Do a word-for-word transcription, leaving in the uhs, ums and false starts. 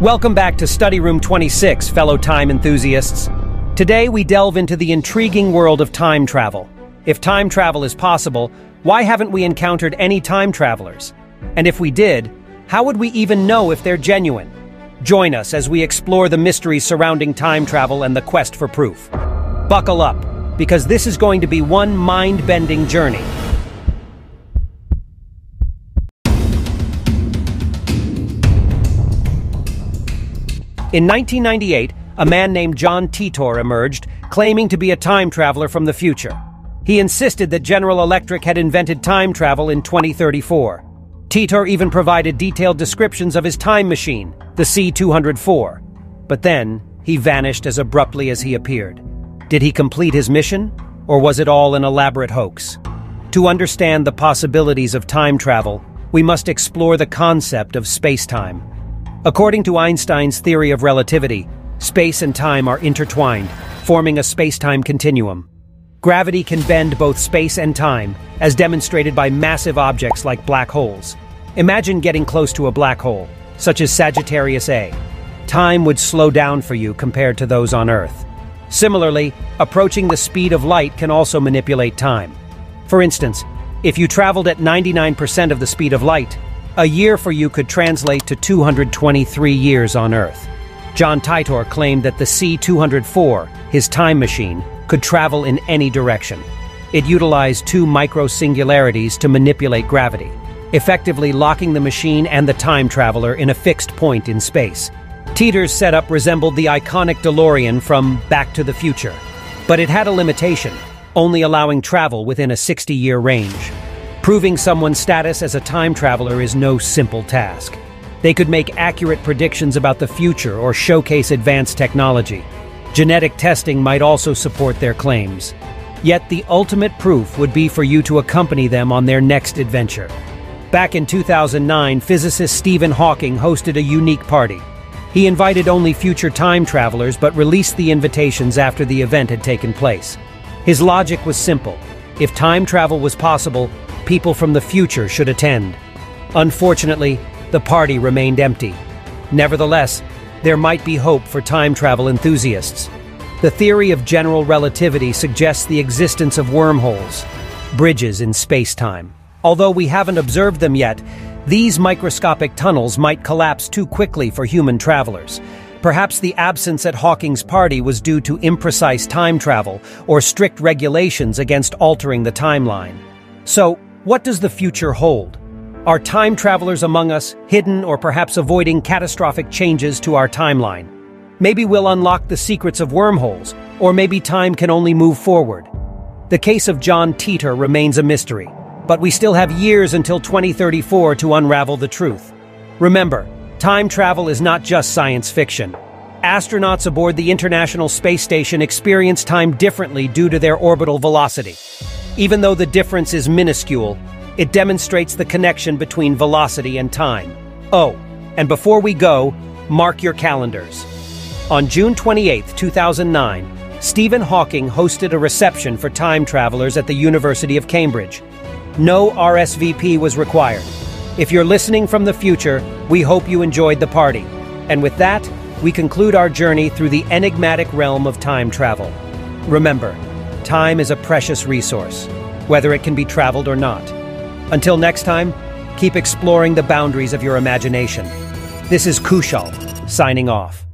Welcome back to Study Room twenty-six, fellow time enthusiasts. Today we delve into the intriguing world of time travel. If time travel is possible, why haven't we encountered any time travelers? And if we did, how would we even know if they're genuine? Join us as we explore the mysteries surrounding time travel and the quest for proof. Buckle up, because this is going to be one mind-bending journey. In nineteen ninety-eight, a man named John Titor emerged, claiming to be a time traveler from the future. He insisted that General Electric had invented time travel in twenty thirty-four. Titor even provided detailed descriptions of his time machine, the C two oh four. But then, he vanished as abruptly as he appeared. Did he complete his mission, or was it all an elaborate hoax? To understand the possibilities of time travel, we must explore the concept of space-time. According to Einstein's theory of relativity, space and time are intertwined, forming a space-time continuum. Gravity can bend both space and time, as demonstrated by massive objects like black holes. Imagine getting close to a black hole, such as Sagittarius A. Time would slow down for you compared to those on Earth. Similarly, approaching the speed of light can also manipulate time. For instance, if you traveled at ninety-nine percent of the speed of light, a year for you could translate to two hundred twenty-three years on Earth. John Titor claimed that the C two oh four, his time machine, could travel in any direction. It utilized two micro-singularities to manipulate gravity, effectively locking the machine and the time traveler in a fixed point in space. Titor's setup resembled the iconic DeLorean from Back to the Future, but it had a limitation, only allowing travel within a sixty-year range. Proving someone's status as a time traveler is no simple task. They could make accurate predictions about the future or showcase advanced technology. Genetic testing might also support their claims. Yet the ultimate proof would be for you to accompany them on their next adventure. Back in two thousand nine, physicist Stephen Hawking hosted a unique party. He invited only future time travelers but released the invitations after the event had taken place. His logic was simple. If time travel was possible, people from the future should attend. Unfortunately, the party remained empty. Nevertheless, there might be hope for time travel enthusiasts. The theory of general relativity suggests the existence of wormholes, bridges in space-time. Although we haven't observed them yet, these microscopic tunnels might collapse too quickly for human travelers. Perhaps the absence at Hawking's party was due to imprecise time travel or strict regulations against altering the timeline. So, what does the future hold? Are time travelers among us, hidden or perhaps avoiding catastrophic changes to our timeline? Maybe we'll unlock the secrets of wormholes, or maybe time can only move forward. The case of John Titor remains a mystery, but we still have years until twenty thirty-four to unravel the truth. Remember, time travel is not just science fiction. Astronauts aboard the International Space Station experience time differently due to their orbital velocity. Even though the difference is minuscule, it demonstrates the connection between velocity and time. Oh, and before we go, mark your calendars. On June twenty-eighth two thousand nine, Stephen Hawking hosted a reception for time travelers at the University of Cambridge. No R S V P was required. If you're listening from the future, we hope you enjoyed the party. And with that, we conclude our journey through the enigmatic realm of time travel. Remember, time is a precious resource, whether it can be traveled or not. Until next time, keep exploring the boundaries of your imagination. This is Kushal, signing off.